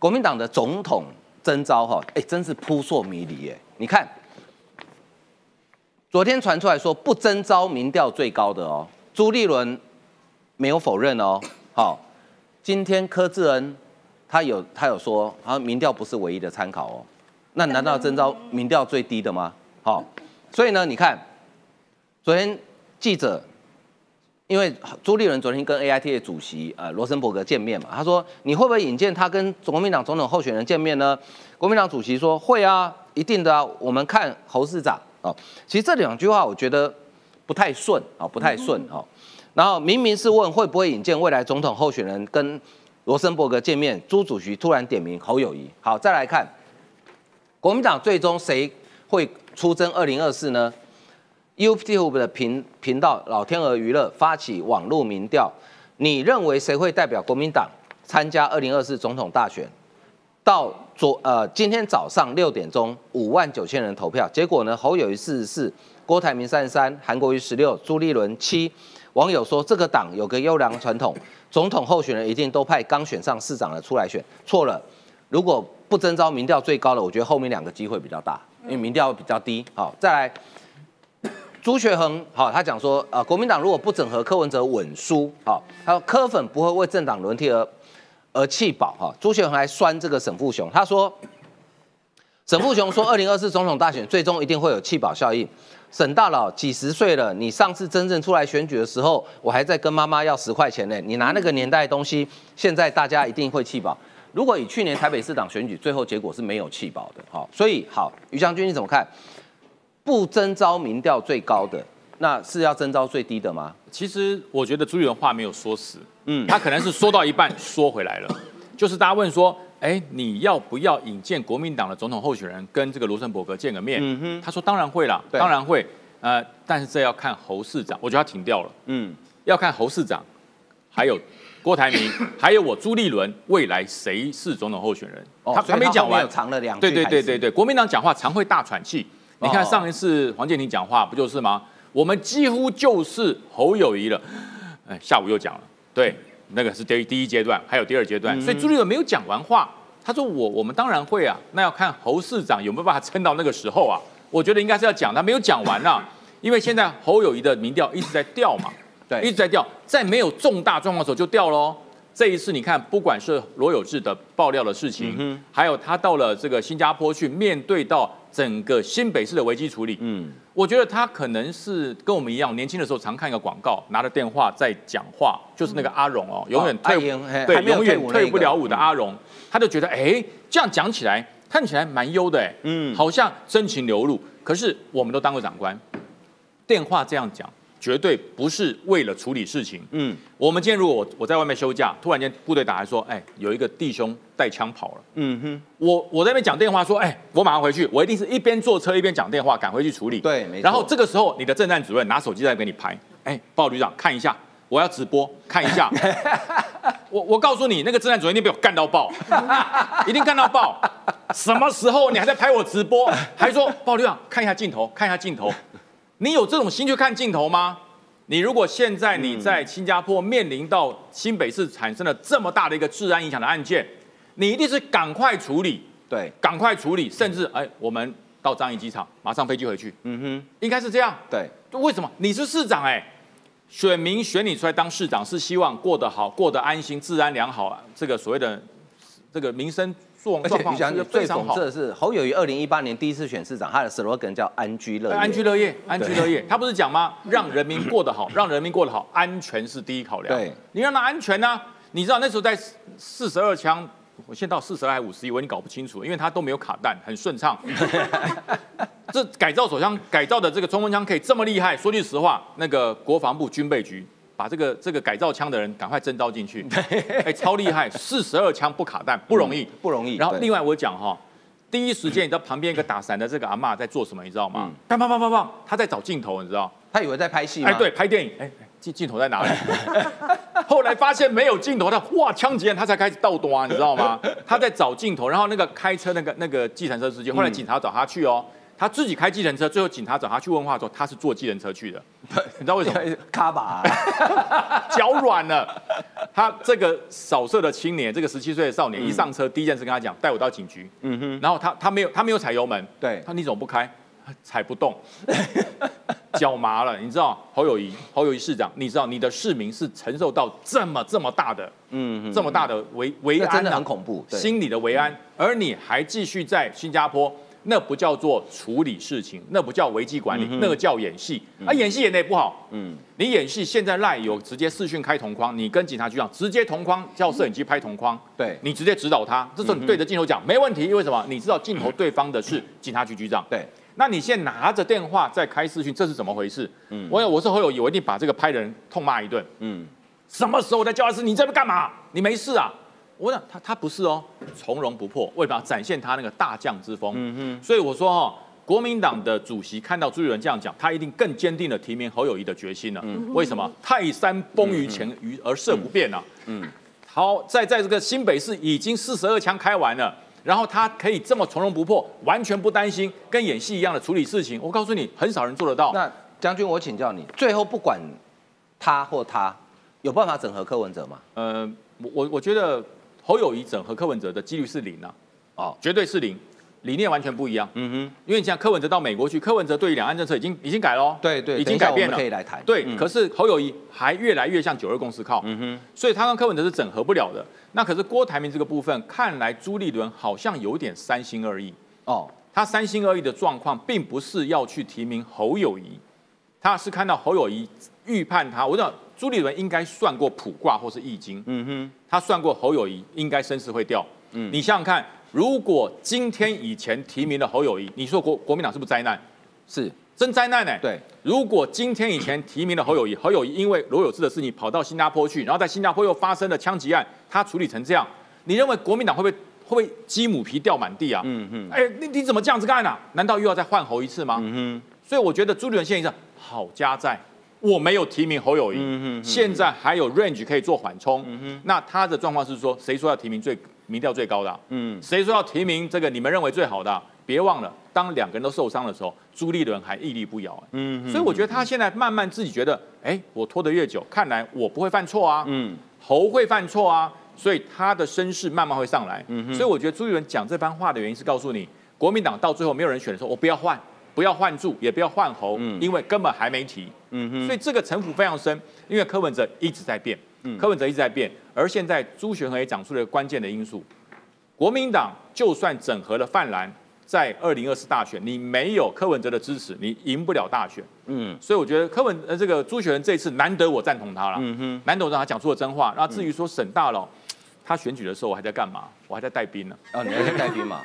国民党的总统征召哈，真是扑朔迷离耶。你看，昨天传出来说不征召民调最高的哦，朱立伦没有否认哦。好，今天柯志恩他有说，他民调不是唯一的参考哦。那难道征召民调最低的吗？好，所以呢，你看昨天记者。 因为朱立伦昨天跟 AIT 的主席罗森伯格见面嘛，他说你会不会引荐他跟国民党总统候选人见面呢？国民党主席说会啊，一定的啊，我们看侯市长啊、哦。其实这两句话我觉得不太顺啊、哦，不太顺啊、哦。然后明明是问会不会引荐未来总统候选人跟罗森伯格见面，朱主席突然点名侯友宜。好，再来看国民党最终谁会出征2024呢？ YouTube 的频道老天鹅娱乐发起网络民调，你认为谁会代表国民党参加2024总统大选？到今天早上6点钟，59000人投票，结果呢，侯友宜44，郭台铭33，韩国瑜16，朱立伦7。网友说这个党有个优良传统，总统候选人一定都派刚选上市长的出来选，错了。如果不征召民调最高的，我觉得后面两个机会比较大，因为民调比较低。好，再来。 朱学恒，好，他讲说，国民党如果不整合柯文哲稳输，好，他说柯粉不会为政党轮替而气饱，哈。朱学恒还酸这个沈富雄，他说，沈富雄说2024总统大选最终一定会有气饱效应。沈大佬几十岁了，你上次真正出来选举的时候，我还在跟妈妈要10块钱呢，你拿那个年代的东西，现在大家一定会气饱。如果以去年台北市长选举最后结果是没有气饱的，好，所以好，于将军你怎么看？ 不征召民调最高的，那是要征召最低的吗？其实我觉得朱立伦话没有说死，他可能是说到一半说回来了，就是大家问说，你要不要引荐国民党的总统候选人跟这个罗森伯格见个面？他说当然会啦，当然会，但是这要看侯市长，我觉得他停掉了，要看侯市长，还有郭台铭，还有我朱立伦未来谁是总统候选人，他没讲完，藏了2句，对，国民党讲话常会大喘气。 你看上一次黄健庭讲话不就是吗？我们几乎就是侯友宜了，下午又讲了，对，那个是第一阶段，还有第2阶段，所以朱立伦没有讲完话，他说我们当然会啊，那要看侯市长有没有办法撑到那个时候啊，我觉得应该是要讲，他没有讲完啊，因为现在侯友宜的民调一直在掉嘛，对，一直在掉，在没有重大状况的时候就掉咯。 这一次你看，不管是罗有志的爆料的事情，还有他到了这个新加坡去面对到整个新北市的危机处理，我觉得他可能是跟我们一样，年轻的时候常看一个广告，拿着电话在讲话，就是那个阿荣哦，永远退不了伍的阿荣，他就觉得这样讲起来，看起来蛮优的好像真情流露。可是我们都当过长官，电话这样讲。 绝对不是为了处理事情。我们今天如果我在外面休假，突然间部队打来说，有一个弟兄带枪跑了。我在那边讲电话说，我马上回去，我一定是一边坐车一边讲电话赶回去处理。对，没错。然后这个时候，你的政战主任拿手机在给你拍，报告旅长看一下，我要直播看一下。我告诉你，那个政战主任一定被我干到爆，一定干到爆。什么时候你还在拍我直播，还说报告旅长看一下镜头，看一下镜头。 你有这种心去看镜头吗？你如果现在你在新加坡面临到新北市产生了这么大的一个治安影响的案件，你一定是赶快处理，对，赶快处理，甚至我们到樟宜机场，马上飞机回去，应该是这样，对。为什么你是市长？选民选你出来当市长是希望过得好，过得安心，治安良好，这个所谓的这个民生。 而且你想，最讽刺的是，侯友宜2018年第一次选市长，他的 slogan 叫“安居乐业”。安居乐业，安居乐业，他不是讲吗？让人民过得好，让人民过得好，安全是第一考量。对，你让他安全呢？你知道那时候在42枪，我现在到42还51，我已经搞不清楚，因为他都没有卡弹，很顺畅。这改造手枪改造的这个冲锋枪可以这么厉害，说句实话，那个国防部军备局。 把这个改造枪的人赶快征召进去，超厉害，42枪不卡弹，不容易，不容易。然后另外我讲哈，第一时间你知道旁边一个打伞的这个阿嬷在做什么，你知道吗？砰砰砰砰砰，她在找镜头，你知道？她以为在拍戏吗？对，拍电影。镜头在哪里？后来发现没有镜头，哇，枪击案，她才开始倒端，你知道吗？她在找镜头，然后那个开车那个计程车司机，后来警察找她去哦。他自己开计程车，最后警察找他去问话的时候，他是坐计程车去的。你知道为什么？卡吧，脚软了。他这个扫射的青年，这个17岁的少年，一上车第一件事跟他讲，带我到警局。嗯哼。然后他没有踩油门，对，他你怎么不开？踩不动，脚麻了。你知道侯友宜市长，你知道你的市民是承受到这么大的，这么大的维安，真的很恐怖，心理的维安，而你还继续在新加坡。 那不叫做处理事情，那不叫危机管理，那个叫演戏。演戏演得也不好。你演戏现在赖有直接视讯开同框，你跟警察局长直接同框，叫摄影机拍同框。对，你直接指导他，这时候你对着镜头讲没问题，因为什么？你知道镜头对方的是警察局局长。对，那你现在拿着电话在开视讯，这是怎么回事？我是侯友宜，我一定把这个拍的人痛骂一顿。什么时候我在叫他是你这边干嘛？你没事啊？ 我想他不是哦，从容不迫，为什么展现他那个大将之风？所以我说哦，国民党的主席看到朱立伦这样讲，他一定更坚定的提名侯友宜的决心了。为什么？泰山崩于前，而色不变啊。好，在这个新北市已经42枪开完了，然后他可以这么从容不迫，完全不担心，跟演戏一样的处理事情。我告诉你，很少人做得到。那将军，我请教你，最后不管他或他有办法整合柯文哲吗？我觉得。 侯友宜整合柯文哲的几率是0啊，绝对是0，理念完全不一样。因为你像柯文哲到美国去，柯文哲对于两岸政策已经改了，对，已经改变了，可以来谈。对，可是侯友宜还越来越向9.2共识靠，所以他跟柯文哲是整合不了的。那可是郭台铭这个部分，看来朱立伦好像有点3心2意哦，他3心2意的状况，并不是要去提名侯友宜，他是看到侯友宜预判他，我讲。 朱立伦应该算过卜卦或是易经，他算过侯友宜应该身世会掉。你想想看，如果今天以前提名了侯友宜，你说国民党是不是灾难？是真灾难呢。对，如果今天以前提名了侯友宜，侯友宜因为罗有志的事情跑到新加坡去，然后在新加坡又发生了枪击案，他处理成这样，你认为国民党会不会鸡母皮掉满地啊？你怎么这样子干啊？难道又要再换侯一次吗？所以我觉得朱立伦现在好家在。 我没有提名侯友宜，现在还有 range 可以做缓冲。那他的状况是说，谁说要提名民调最高的、谁说要提名这个你们认为最好的、别忘了，当两个人都受伤的时候，朱立伦还屹立不摇、所以我觉得他现在慢慢自己觉得，我拖得越久，看来我不会犯错啊，侯会犯错啊，所以他的声势慢慢会上来。所以我觉得朱立伦讲这番话的原因是告诉你，国民党到最后没有人选的时候，我不要换。 不要换柱，也不要换侯，因为根本还没提，所以这个城府非常深，因为柯文哲一直在变，而现在朱学恒也讲出了关键的因素，国民党就算整合了泛蓝，在2024大选，你没有柯文哲的支持，你赢不了大选，所以我觉得朱学恒这一次难得我赞同他了，难得我让他讲出了真话。那至于说沈大佬，他选举的时候我还在干嘛？我还在带兵呢，你还在带兵嘛？